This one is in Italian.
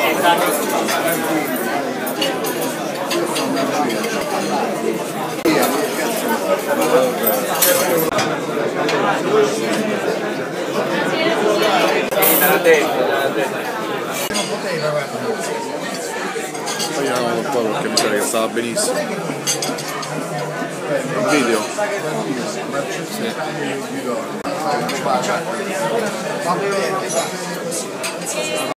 Non poteva, guarda. Togliamo un po' perché mi sa che stava benissimo. Un video. Sì.